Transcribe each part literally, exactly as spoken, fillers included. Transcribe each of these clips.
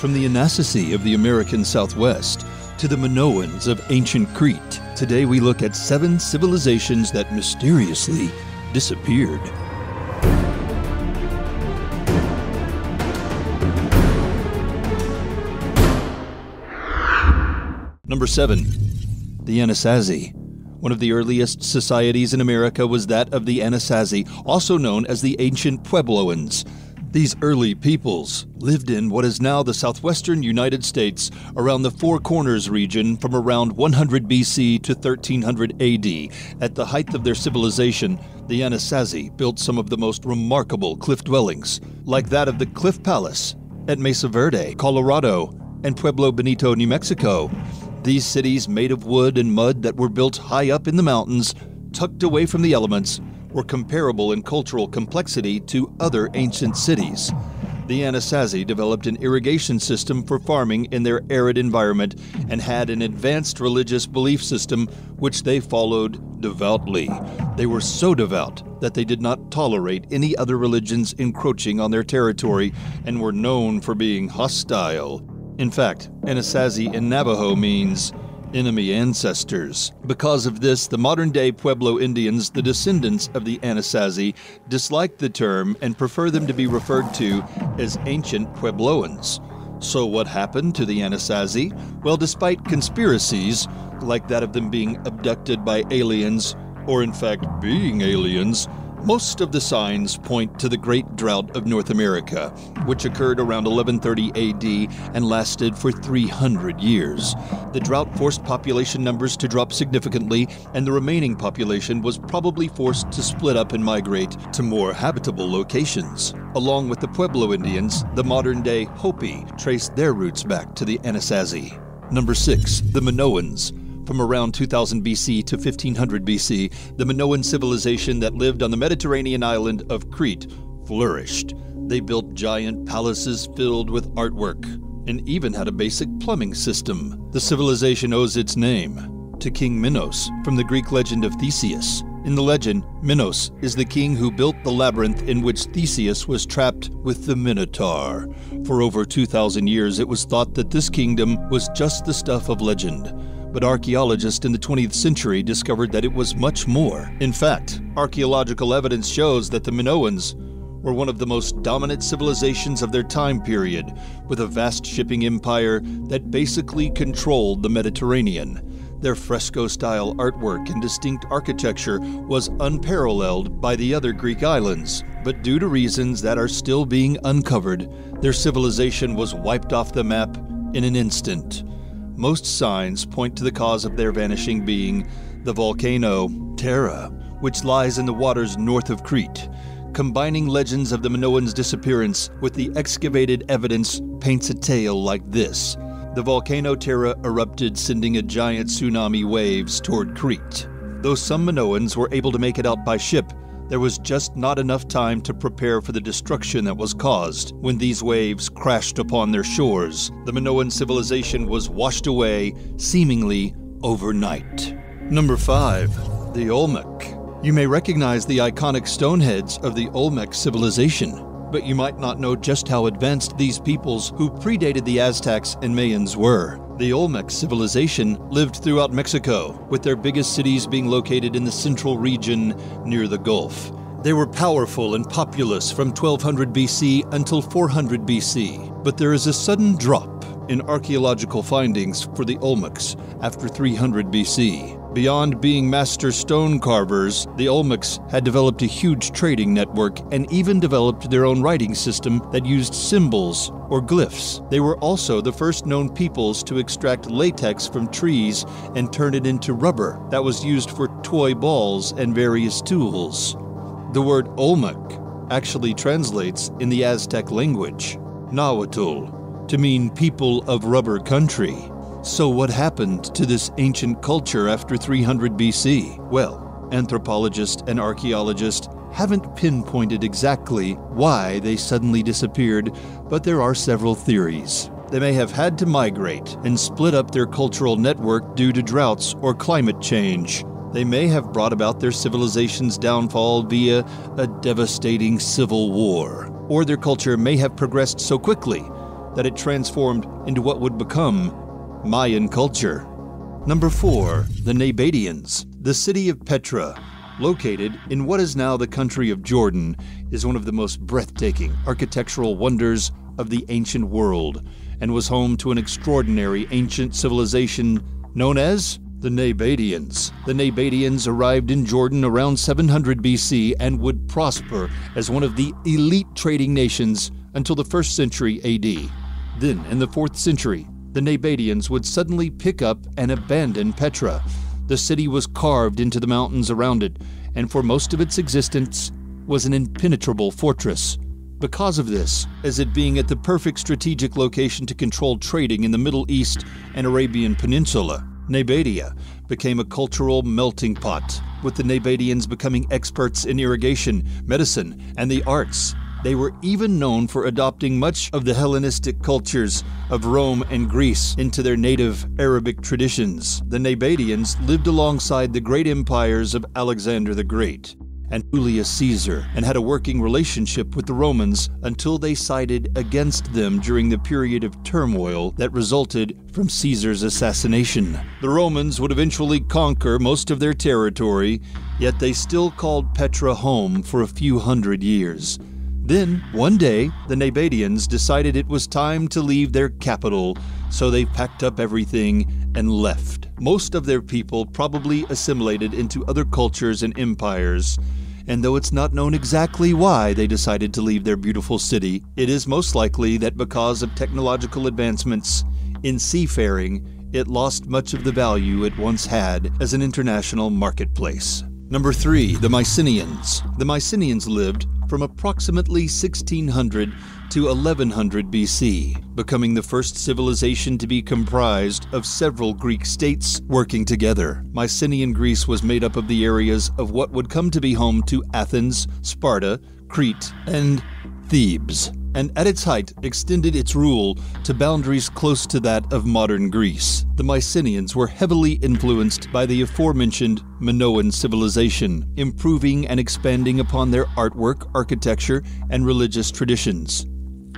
From the Anasazi of the American Southwest to the Minoans of ancient Crete, today we look at seven civilizations that mysteriously disappeared. Number seven, the Anasazi. One of the earliest societies in America was that of the Anasazi, also known as the ancient Puebloans. These early peoples lived in what is now the southwestern United States around the Four Corners region from around one hundred B C to thirteen hundred A D. At the height of their civilization, the Anasazi built some of the most remarkable cliff dwellings, like that of the Cliff Palace at Mesa Verde, Colorado, and Pueblo Bonito, New Mexico. These cities made of wood and mud that were built high up in the mountains, tucked away from the elements, were comparable in cultural complexity to other ancient cities. The Anasazi developed an irrigation system for farming in their arid environment and had an advanced religious belief system which they followed devoutly. They were so devout that they did not tolerate any other religions encroaching on their territory and were known for being hostile. In fact, Anasazi in Navajo means enemy ancestors. Because of this, the modern-day Pueblo Indians, the descendants of the Anasazi, dislike the term and prefer them to be referred to as ancient Puebloans. So what happened to the Anasazi? Well, despite conspiracies, like that of them being abducted by aliens, or in fact being aliens, most of the signs point to the Great Drought of North America, which occurred around eleven thirty A D and lasted for three hundred years. The drought forced population numbers to drop significantly, and the remaining population was probably forced to split up and migrate to more habitable locations. Along with the Pueblo Indians, the modern-day Hopi traced their roots back to the Anasazi. Number six, the Minoans. From around two thousand B C to fifteen hundred B C, the Minoan civilization that lived on the Mediterranean island of Crete flourished. They built giant palaces filled with artwork and even had a basic plumbing system. The civilization owes its name to King Minos from the Greek legend of Theseus. In the legend, Minos is the king who built the labyrinth in which Theseus was trapped with the Minotaur. For over two thousand years, it was thought that this kingdom was just the stuff of legend. But archaeologists in the twentieth century discovered that it was much more. In fact, archaeological evidence shows that the Minoans were one of the most dominant civilizations of their time period, with a vast shipping empire that basically controlled the Mediterranean. Their fresco-style artwork and distinct architecture was unparalleled by the other Greek islands, but due to reasons that are still being uncovered, their civilization was wiped off the map in an instant. Most signs point to the cause of their vanishing being the volcano Thera, which lies in the waters north of Crete. Combining legends of the Minoans' disappearance with the excavated evidence paints a tale like this. The volcano Thera erupted, sending a giant tsunami waves toward Crete. Though some Minoans were able to make it out by ship, there was just not enough time to prepare for the destruction that was caused when these waves crashed upon their shores. The Minoan civilization was washed away, seemingly overnight. Number five, the Olmec. You may recognize the iconic stoneheads of the Olmec civilization, but you might not know just how advanced these peoples who predated the Aztecs and Mayans were. The Olmec civilization lived throughout Mexico, with their biggest cities being located in the central region near the Gulf. They were powerful and populous from twelve hundred B C until four hundred B C, but there is a sudden drop in archaeological findings for the Olmecs after three hundred B C. Beyond being master stone carvers, the Olmecs had developed a huge trading network and even developed their own writing system that used symbols or glyphs. They were also the first known peoples to extract latex from trees and turn it into rubber that was used for toy balls and various tools. The word Olmec actually translates in the Aztec language, Nahuatl, to mean people of rubber country. So what happened to this ancient culture after three hundred B C? Well, anthropologists and archaeologists haven't pinpointed exactly why they suddenly disappeared, but there are several theories. They may have had to migrate and split up their cultural network due to droughts or climate change. They may have brought about their civilization's downfall via a devastating civil war, or their culture may have progressed so quickly that it transformed into what would become Mayan culture. Number four, the Nabateans. The city of Petra, located in what is now the country of Jordan, is one of the most breathtaking architectural wonders of the ancient world, and was home to an extraordinary ancient civilization known as the Nabateans. The Nabateans arrived in Jordan around seven hundred B C and would prosper as one of the elite trading nations until the first century A D. Then, in the fourth century, the Nabateans would suddenly pick up and abandon Petra. The city was carved into the mountains around it, and for most of its existence was an impenetrable fortress. Because of this, as it being at the perfect strategic location to control trading in the Middle East and Arabian Peninsula, Nabatea became a cultural melting pot, with the Nabateans becoming experts in irrigation, medicine, and the arts. They were even known for adopting much of the Hellenistic cultures of Rome and Greece into their native Arabic traditions. The Nabateans lived alongside the great empires of Alexander the Great and Julius Caesar, and had a working relationship with the Romans until they sided against them during the period of turmoil that resulted from Caesar's assassination. The Romans would eventually conquer most of their territory, yet they still called Petra home for a few hundred years. Then, one day, the Nabateans decided it was time to leave their capital, so they packed up everything and left. Most of their people probably assimilated into other cultures and empires, and though it's not known exactly why they decided to leave their beautiful city, it is most likely that because of technological advancements in seafaring, it lost much of the value it once had as an international marketplace. Number three, the Mycenaeans. The Mycenaeans lived from approximately sixteen hundred to eleven hundred B C, becoming the first civilization to be comprised of several Greek states working together. Mycenaean Greece was made up of the areas of what would come to be home to Athens, Sparta, Crete, and Thebes, and at its height extended its rule to boundaries close to that of modern Greece. The Mycenaeans were heavily influenced by the aforementioned Minoan civilization, improving and expanding upon their artwork, architecture, and religious traditions.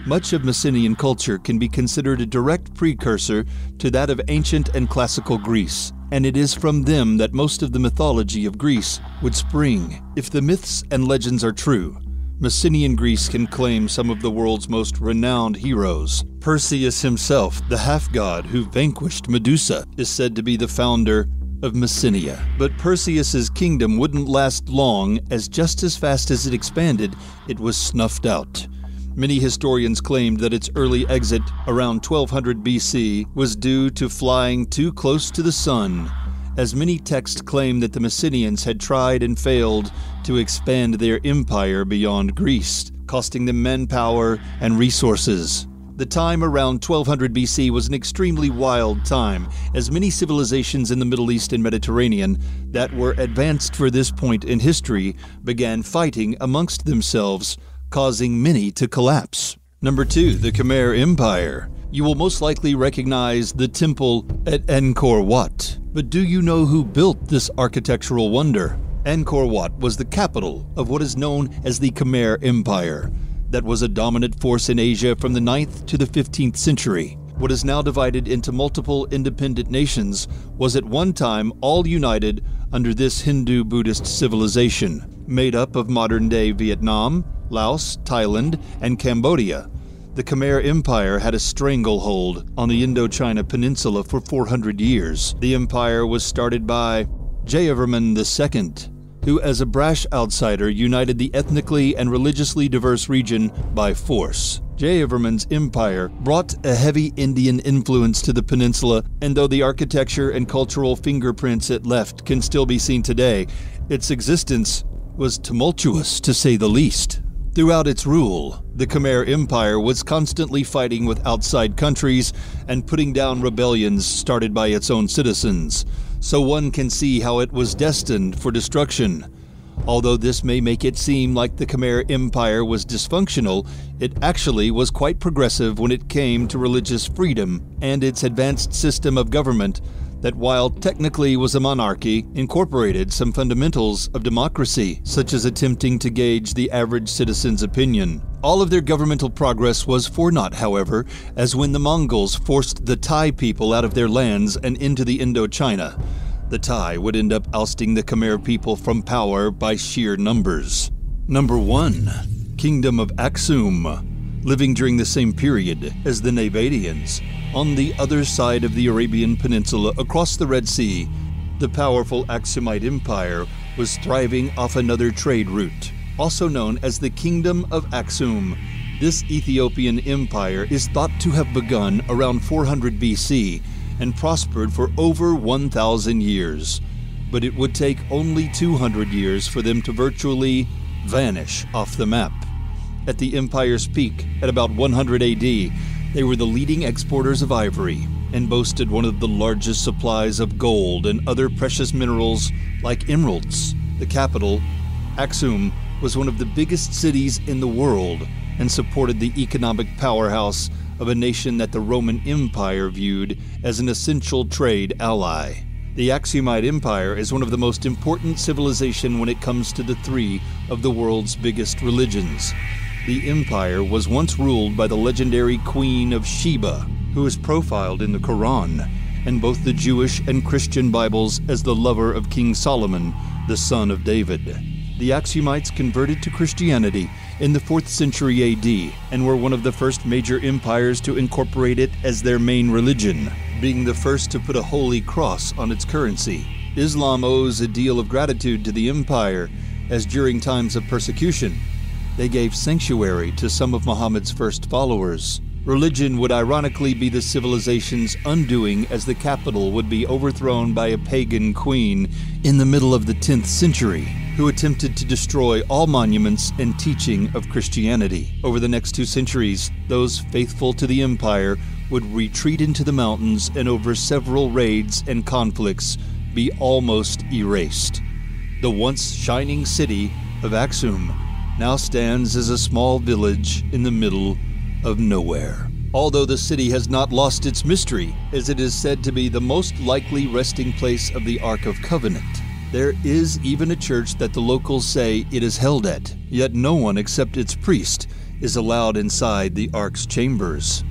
Much of Mycenaean culture can be considered a direct precursor to that of ancient and classical Greece, and it is from them that most of the mythology of Greece would spring. If the myths and legends are true, Mycenaean Greece can claim some of the world's most renowned heroes. Perseus himself, the half-god who vanquished Medusa, is said to be the founder of Mycenae. But Perseus's kingdom wouldn't last long, as just as fast as it expanded, it was snuffed out. Many historians claimed that its early exit, around twelve hundred B C, was due to flying too close to the sun, as many texts claim that the Mycenaeans had tried and failed to expand their empire beyond Greece, costing them manpower and resources. The time around twelve hundred B C was an extremely wild time, as many civilizations in the Middle East and Mediterranean that were advanced for this point in history began fighting amongst themselves, causing many to collapse. Number two, the Khmer Empire. You will most likely recognize the temple at Angkor Wat. But do you know who built this architectural wonder? Angkor Wat was the capital of what is known as the Khmer Empire, that was a dominant force in Asia from the ninth to the fifteenth century. What is now divided into multiple independent nations was at one time all united under this Hindu-Buddhist civilization, made up of modern-day Vietnam, Laos, Thailand, and Cambodia. The Khmer Empire had a stranglehold on the Indochina Peninsula for four hundred years. The empire was started by Jayavarman the Second, who as a brash outsider united the ethnically and religiously diverse region by force. Jayavarman's empire brought a heavy Indian influence to the peninsula, and though the architecture and cultural fingerprints it left can still be seen today, its existence was tumultuous to say the least. Throughout its rule, the Khmer Empire was constantly fighting with outside countries and putting down rebellions started by its own citizens, so one can see how it was destined for destruction. Although this may make it seem like the Khmer Empire was dysfunctional, it actually was quite progressive when it came to religious freedom and its advanced system of government that, while technically was a monarchy, incorporated some fundamentals of democracy, such as attempting to gauge the average citizen's opinion. All of their governmental progress was for naught, however, as when the Mongols forced the Thai people out of their lands and into the Indochina, the Thai would end up ousting the Khmer people from power by sheer numbers. Number one, Kingdom of Aksum, living during the same period as the Nabateans, on the other side of the Arabian Peninsula across the Red Sea, the powerful Aksumite Empire was thriving off another trade route, also known as the Kingdom of Aksum. This Ethiopian empire is thought to have begun around four hundred B C and prospered for over one thousand years, but it would take only two hundred years for them to virtually vanish off the map. At the empire's peak, at about one hundred A D, they were the leading exporters of ivory and boasted one of the largest supplies of gold and other precious minerals like emeralds. The capital, Aksum, was one of the biggest cities in the world and supported the economic powerhouse of a nation that the Roman Empire viewed as an essential trade ally. The Aksumite Empire is one of the most important civilizations when it comes to the three of the world's biggest religions. The empire was once ruled by the legendary Queen of Sheba, who is profiled in the Quran and both the Jewish and Christian Bibles as the lover of King Solomon, the son of David. The Aksumites converted to Christianity in the fourth century A D and were one of the first major empires to incorporate it as their main religion, being the first to put a holy cross on its currency. Islam owes a deal of gratitude to the empire, as during times of persecution, they gave sanctuary to some of Muhammad's first followers. Religion would ironically be the civilization's undoing, as the capital would be overthrown by a pagan queen in the middle of the tenth century, who attempted to destroy all monuments and teaching of Christianity. Over the next two centuries, those faithful to the empire would retreat into the mountains and over several raids and conflicts be almost erased. The once shining city of Aksum now stands as a small village in the middle of nowhere. Although the city has not lost its mystery, as it is said to be the most likely resting place of the Ark of Covenant, there is even a church that the locals say it is held at, yet no one except its priest is allowed inside the Ark's chambers.